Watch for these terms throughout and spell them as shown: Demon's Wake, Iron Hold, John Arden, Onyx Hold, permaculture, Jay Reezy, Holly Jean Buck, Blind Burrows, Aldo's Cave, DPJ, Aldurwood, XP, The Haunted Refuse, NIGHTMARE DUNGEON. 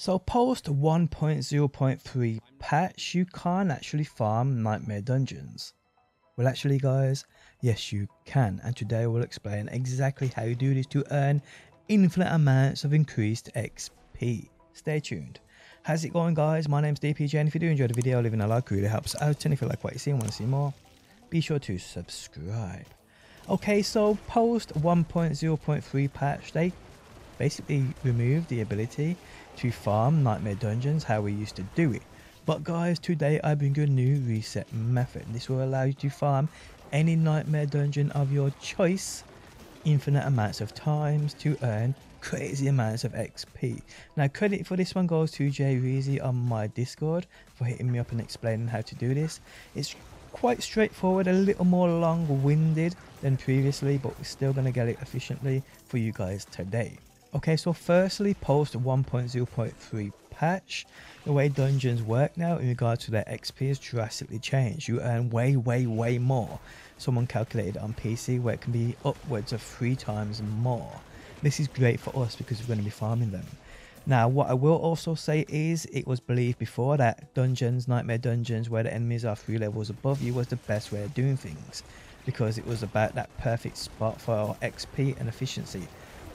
So post 1.0.3 patch, you can't actually farm Nightmare Dungeons. Well actually guys, yes you can, and today we'll explain exactly how you do this to earn infinite amounts of increased XP. Stay tuned. How's it going guys, my name's DPJ, and if you do enjoy the video, leaving a like really helps out, and if you like what you see and want to see more, be sure to subscribe. Okay, so post 1.0.3 patch, they basically removed the ability to farm Nightmare Dungeons how we used to do it. But guys, today I bring you a new reset method. This will allow you to farm any Nightmare Dungeon of your choice infinite amounts of times to earn crazy amounts of XP. Now credit for this one goes to Jay Reezy on my Discord for hitting me up and explaining how to do this. It's quite straightforward, a little more long-winded than previously, but we're still going to get it efficiently for you guys today. Okay, so firstly, post 1.0.3 patch, the way dungeons work now in regard to their XP has drastically changed. You earn way more. Someone calculated on PC where it can be upwards of 3 times more. This is great for us because we're going to be farming them. Now what I will also say is, it was believed before that dungeons, Nightmare Dungeons, where the enemies are 3 levels above you was the best way of doing things, because it was about that perfect spot for our XP and efficiency.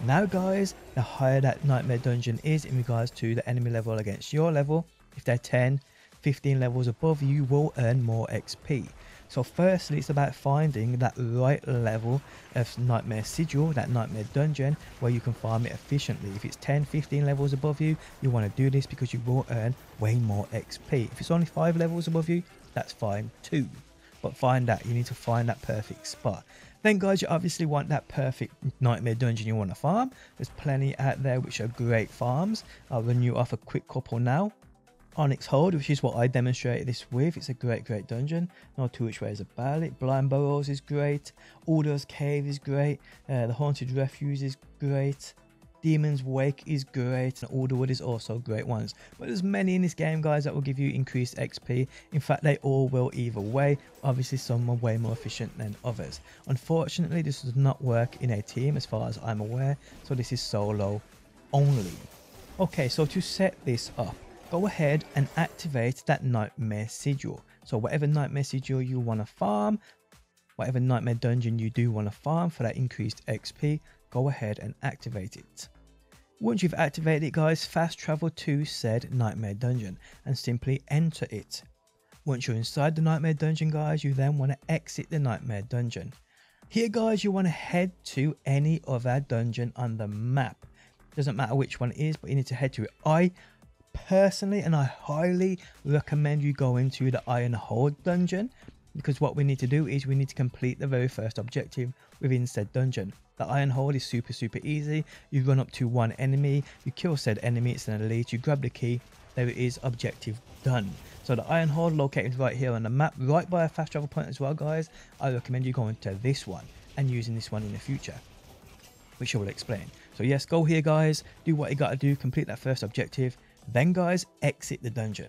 Now guys, the higher that Nightmare Dungeon is in regards to the enemy level against your level, if they're 10, 15 levels above, you will earn more XP. So firstly, it's about finding that right level of Nightmare Sigil, that Nightmare Dungeon, where you can farm it efficiently. If it's 10, 15 levels above you, you want to do this because you will earn way more XP. If it's only 5 levels above you, that's fine too. But find that, you need to find that perfect spot. Then guys, you obviously want that perfect Nightmare Dungeon you want to farm. There's plenty out there which are great farms. I'll run you off a quick couple now. Onyx Hold, which is what I demonstrated this with, it's a great dungeon, no two which ways about it. Blind Burrows is great, Aldo's Cave is great, The Haunted Refuse is great, Demon's Wake is great, and Aldurwood is also great ones. But there's many in this game guys that will give you increased XP. In fact they all will either way, obviously some are way more efficient than others. Unfortunately this does not work in a team as far as I'm aware, so this is solo only. Okay, so to set this up, go ahead and activate that Nightmare Sigil. So whatever Nightmare Sigil you want to farm, whatever Nightmare Dungeon you do want to farm for that increased XP, go ahead and activate it. Once you've activated it guys, fast travel to said Nightmare Dungeon and simply enter it. Once you're inside the Nightmare Dungeon guys, you then want to exit the Nightmare Dungeon. Here guys, you want to head to any other dungeon on the map. Doesn't matter which one it is, but you need to head to it. I personally, and I highly recommend you go into the Iron Hold dungeon, because what we need to do is we need to complete the very first objective within said dungeon. The Iron Hold is super easy. You run up to one enemy, you kill said enemy, it's an elite, you grab the key, there it is, objective done. So the Iron Hold located right here on the map, right by a fast travel point as well guys. I recommend you going to this one and using this one in the future, which I will explain. So yes, go here guys, do what you gotta do, complete that first objective, then guys exit the dungeon.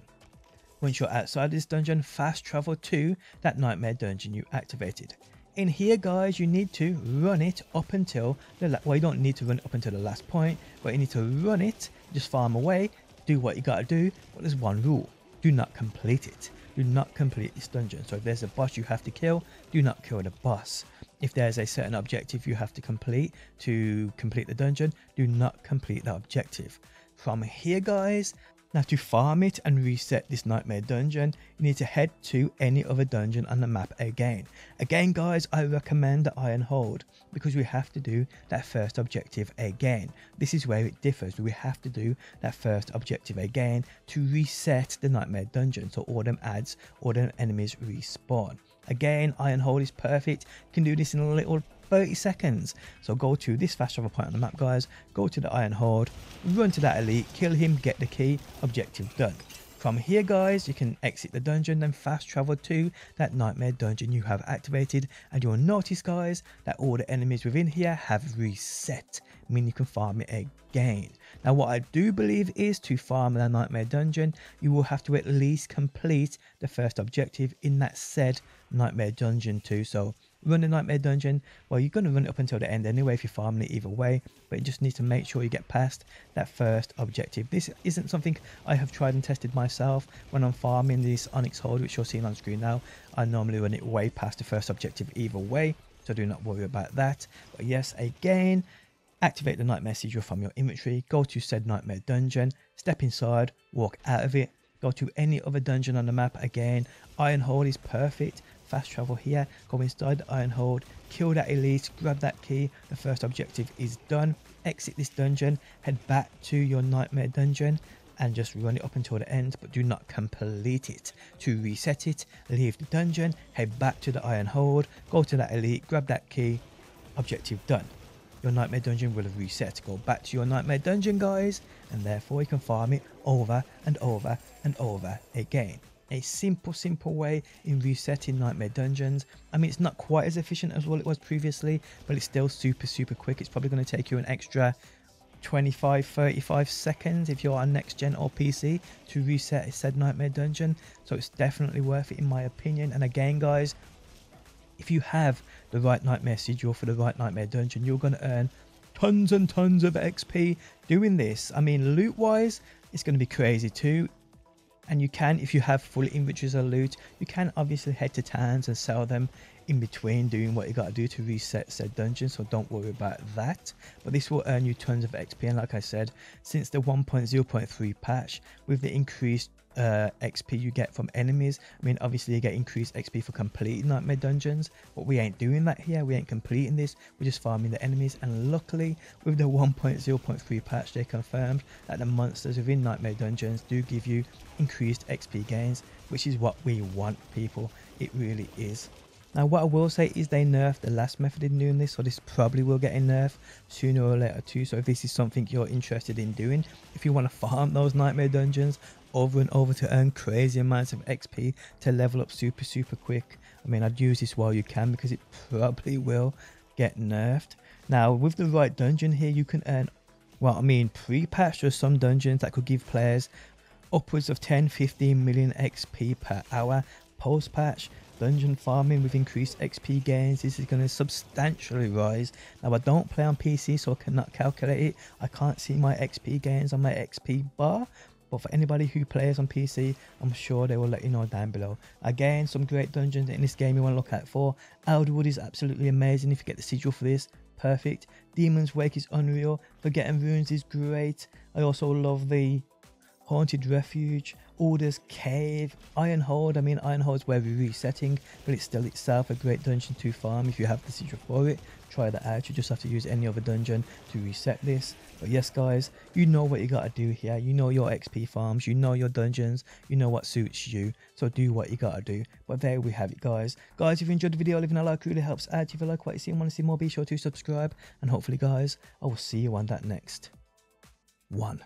Once you're outside this dungeon, fast travel to that Nightmare Dungeon you activated. In here guys, you need to run it up until the, well you don't need to run it up until the last point, but you need to run it, just farm away, do what you gotta do, but there's one rule, do not complete it. Do not complete this dungeon. So if there's a boss you have to kill, do not kill the boss. If there's a certain objective you have to complete the dungeon, do not complete that objective. From here guys, now to farm it and reset this Nightmare Dungeon, you need to head to any other dungeon on the map again. Again guys, I recommend the Iron Hold because we have to do that first objective again. This is where it differs, we have to do that first objective again to reset the Nightmare Dungeon, so all them adds, all them enemies respawn. Again, Iron Hold is perfect, you can do this in a little 30 seconds. So go to this fast travel point on the map guys, go to the Iron Horde, run to that elite, kill him, get the key, objective done. From here guys, you can exit the dungeon, then fast travel to that Nightmare Dungeon you have activated, and you'll notice guys that all the enemies within here have reset, meaning you can farm it again. Now what I do believe is, to farm that Nightmare Dungeon you will have to at least complete the first objective in that said Nightmare Dungeon too, so run a Nightmare Dungeon, well, you're going to run it up until the end anyway if you're farming it either way, but you just need to make sure you get past that first objective. This isn't something I have tried and tested myself. When I'm farming this Onyx Hold, which you're seeing on screen now, I normally run it way past the first objective either way, so do not worry about that. But yes, again, activate the Nightmare Sigil from your inventory, go to said Nightmare Dungeon, step inside, walk out of it, go to any other dungeon on the map. Again, Iron Hold is perfect, fast travel here, go inside the Iron Hold, kill that elite, grab that key, the first objective is done, exit this dungeon, head back to your Nightmare Dungeon and just run it up until the end, but do not complete it. To reset it, leave the dungeon, head back to the Iron Hold, go to that elite, grab that key, objective done. Your Nightmare Dungeon will have reset. Go back to your Nightmare Dungeon, guys, and therefore you can farm it over and over and over again. A simple way in resetting Nightmare Dungeons. I mean, it's not quite as efficient as what it was previously, but it's still super quick. It's probably going to take you an extra 25-35 seconds if you're on next gen or PC to reset said Nightmare Dungeon, so it's definitely worth it in my opinion. And again, guys, if you have the right Nightmare Sigil for the right Nightmare Dungeon, you're going to earn tons and tons of XP doing this. I mean, loot wise it's going to be crazy too. And you can, if you have full inventories of loot, you can obviously head to towns and sell them in between doing what you got to do to reset said dungeon, so don't worry about that. But this will earn you tons of XP, and like I said, since the 1.0.3 patch, with the increased XP you get from enemies, I mean, obviously you get increased XP for completing Nightmare Dungeons, but we ain't doing that here. We ain't completing this, we're just farming the enemies. And luckily with the 1.0.3 patch, they confirmed that the monsters within Nightmare Dungeons do give you increased XP gains, which is what we want, people. It really is. Now, what I will say is they nerfed the last method in doing this, so this probably will get a nerf sooner or later too. So if this is something you're interested in doing, if you want to farm those Nightmare Dungeons over and over to earn crazy amounts of XP to level up super quick, I mean, I'd use this while you can, because it probably will get nerfed. Now, with the right dungeon here, you can earn, well, I mean, pre-patch, there's some dungeons that could give players upwards of 10-15 million XP per hour. Post-patch, dungeon farming with increased XP gains, this is going to substantially rise. Now, I don't play on PC, so I cannot calculate it. I can't see my XP gains on my XP bar, but for anybody who plays on PC, I'm sure they will let you know down below. Again, some great dungeons in this game you want to look out for. Aldurwood is absolutely amazing if you get the sigil for this, perfect. Demon's Wake is unreal. Forgotten Ruins is great. I also love the Haunted Refuge, Aldo's Cave, Iron Hold. I mean, Iron Hold's where we're resetting, but it's still itself a great dungeon to farm. If you have the sigil for it, try that out. You just have to use any other dungeon to reset this. But yes, guys, you know what you got to do here. You know your XP farms, you know your dungeons, you know what suits you, so do what you got to do. But there we have it, guys. Guys, if you enjoyed the video, leaving a like really helps out. If you like what you see and want to see more, be sure to subscribe, and hopefully, guys, I will see you on that next one.